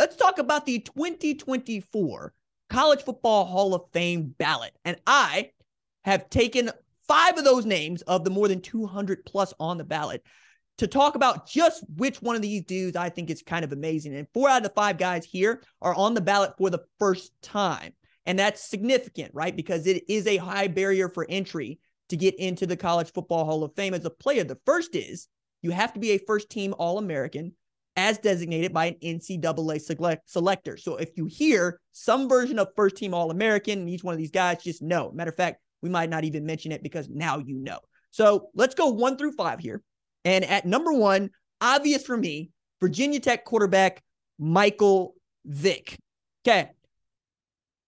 Let's talk about the 2024 College Football Hall of Fame ballot. And I have taken 5 of those names of the more than 200 plus on the ballot to talk about just which one of these dudes I think is kind of amazing. And 4 out of the 5 guys here are on the ballot for the first time. And that's significant, right? Because it is a high barrier for entry to get into the College Football Hall of Fame as a player. The first is you have to be a first-team All-American as designated by an NCAA selector. So if you hear some version of first-team All-American in each one of these guys, just know. Matter of fact, we might not even mention it because now you know. So let's go 1 through 5 here. And at number 1, obvious for me, Virginia Tech quarterback Michael Vick. Okay.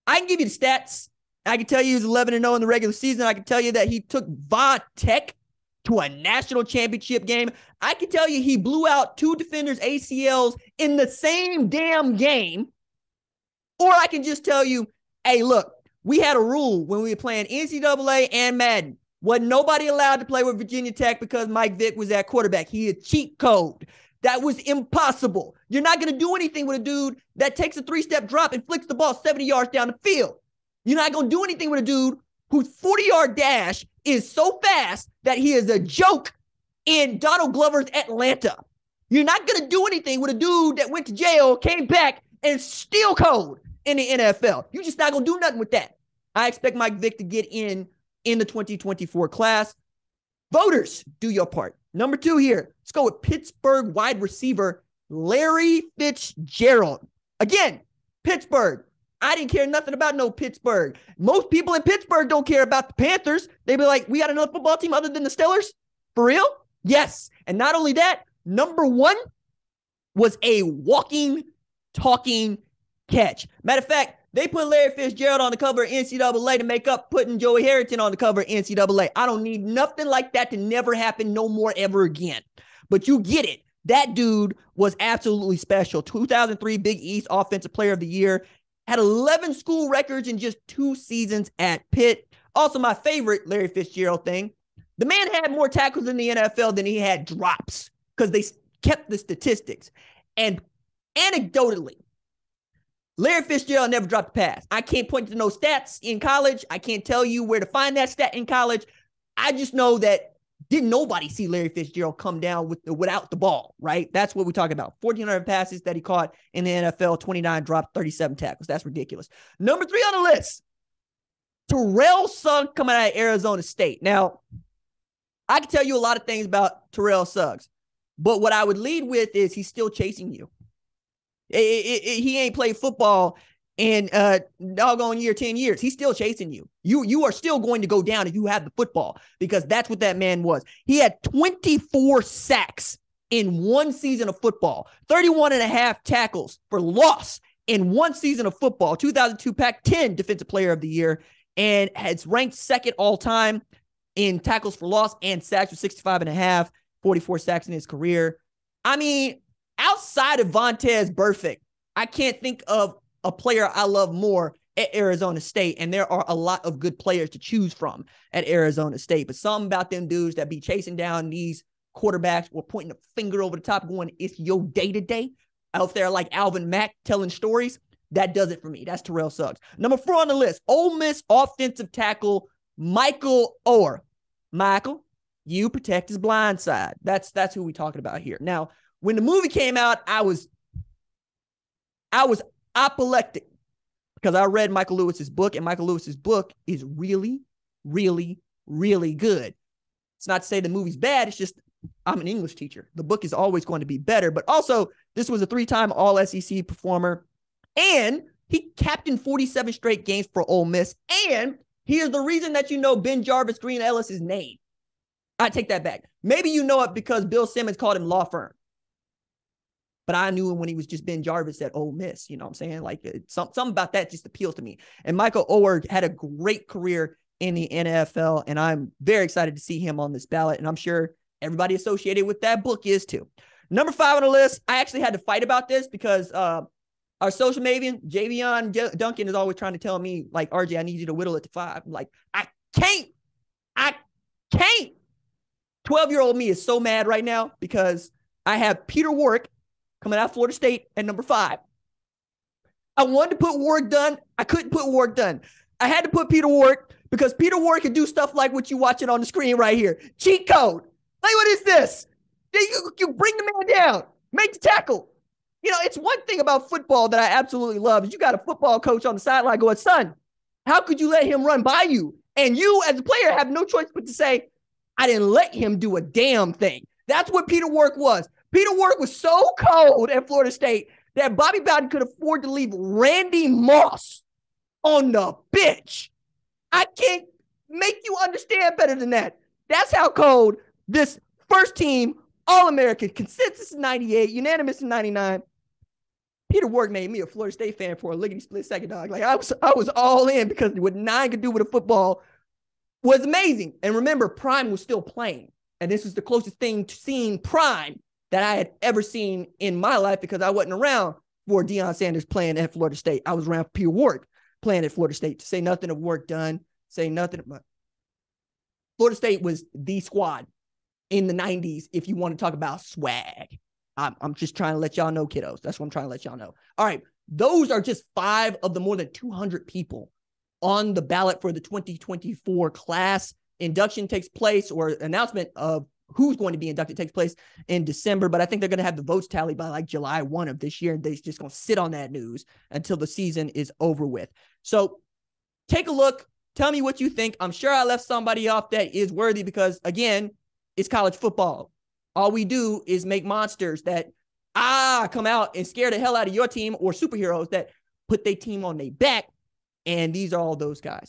I can give you the stats. I can tell you he's 11-0 in the regular season. I can tell you that he took Va Tech to a national championship game. I can tell you he blew out 2 defenders' ACLs in the same damn game. Or I can just tell you, hey, look, we had a rule when we were playing NCAA and Madden. Wasn't nobody allowed to play with Virginia Tech because Mike Vick was at quarterback. He had cheat code. That was impossible. You're not going to do anything with a dude that takes a 3-step drop and flicks the ball 70 yards down the field. You're not going to do anything with a dude whose 40-yard dash is so fast that he is a joke in Donald Glover's Atlanta. You're not going to do anything with a dude that went to jail, came back, and still code in the NFL. You're just not going to do nothing with that. I expect Mike Vick to get in the 2024 class. Voters, do your part. Number 2 here, let's go with Pittsburgh wide receiver Larry Fitzgerald. Again, Pittsburgh. I didn't care nothing about no Pittsburgh. Most people in Pittsburgh don't care about the Panthers. They be like, we got another football team other than the Steelers? For real? Yes. And not only that, number 1 was a walking, talking catch. Matter of fact, they put Larry Fitzgerald on the cover of NCAA to make up putting Joey Harrington on the cover of NCAA. I don't need nothing like that to never happen no more ever again. But you get it. That dude was absolutely special. 2003 Big East Offensive Player of the Year. Had 11 school records in just 2 seasons at Pitt. Also, my favorite Larry Fitzgerald thing. The man had more tackles in the NFL than he had drops because they kept the statistics. And anecdotally, Larry Fitzgerald never dropped a pass. I can't point to no stats in college. I can't tell you where to find that stat in college. I just know that didn't nobody see Larry Fitzgerald come down without the ball, right? That's what we're talking about. 1,400 passes that he caught in the NFL, 29 dropped, 37 tackles. That's ridiculous. Number 3 on the list, Terrell Suggs coming out of Arizona State. Now, I can tell you a lot of things about Terrell Suggs, but what I would lead with is he's still chasing you. He ain't played football in doggone year 10 years. He's still chasing you. You are still going to go down if you have the football because that's what that man was. He had 24 sacks in 1 season of football, 31.5 tackles for loss in 1 season of football, 2002 Pac-10 Defensive Player of the Year, and has ranked 2nd all time in tackles for loss and sacks with 65.5, 44 sacks in his career. I mean, outside of Vontaze Burfict, I can't think of a player I love more at Arizona State, and there are a lot of good players to choose from at Arizona State, but something about them dudes that be chasing down these quarterbacks or pointing a finger over the top going, it's your day-to-day. Out there like Alvin Mack telling stories, that does it for me. That's Terrell Suggs. Number 4 on the list, Ole Miss offensive tackle Michael Oher. Michael, you protect his blind side. That's who we're talking about here. Now, when the movie came out, I was apoplectic because I read Michael Lewis's book, and Michael Lewis's book is really, really, really good. It's not to say the movie's bad. It's just I'm an English teacher. The book is always going to be better. But also, this was a 3-time All-SEC performer, and he captained 47 straight games for Ole Miss. And here's the reason that you know BenJarvus Green-Ellis' name. I take that back. Maybe you know it because Bill Simmons called him Law Firm. But I knew him when he was just BenJarvus at Ole Miss. You know what I'm saying? Like something about that just appeals to me. And Michael Oher had a great career in the NFL, and I'm very excited to see him on this ballot. And I'm sure everybody associated with that book is too. Number 5 on the list, I actually had to fight about this because our social maven, Javion Duncan, is always trying to tell me, like, RJ, I need you to whittle it to 5. I'm like, I can't. 12-year-old me is so mad right now because I have Peter Warrick coming out of Florida State at number 5. I wanted to put Warrick Dunn. I couldn't put Warrick Dunn. I had to put Peter Warrick because Peter Warrick can do stuff like what you're watching on the screen right here. Cheat code. Like, what is this? You bring the man down. Make the tackle. You know, it's one thing about football that I absolutely love is you got a football coach on the sideline going, son, how could you let him run by you? And you as a player have no choice but to say, I didn't let him do a damn thing. That's what Peter Warrick was. Peter Warrick was so cold at Florida State that Bobby Bowden could afford to leave Randy Moss on the bench. I can't make you understand better than that. That's how cold this first team All-American, consensus in 98, unanimous in 99. Peter Warrick made me a Florida State fan for a lickety-split second, dog. Like, I was all in because what nine could do with a football was amazing. And remember, Prime was still playing. And this was the closest thing to seeing Prime that I had ever seen in my life because I wasn't around for Deion Sanders playing at Florida State. I was around for Peter Warrick playing at Florida State. To say nothing of Warrick Dunn, say nothing about Florida State was the squad in the 90s, if you want to talk about swag. I'm just trying to let y'all know, kiddos. That's what I'm trying to let y'all know. All right, those are just five of the more than 200 people on the ballot for the 2024 class. Induction takes place, or announcement of who's going to be inducted takes place in December, but I think they're going to have the votes tallied by like July 1 of this year, and they're just going to sit on that news until the season is over with. So take a look. Tell me what you think. I'm sure I left somebody off that is worthy because, again, it's college football. All we do is make monsters that come out and scare the hell out of your team, or superheroes that put their team on their back. And these are all those guys.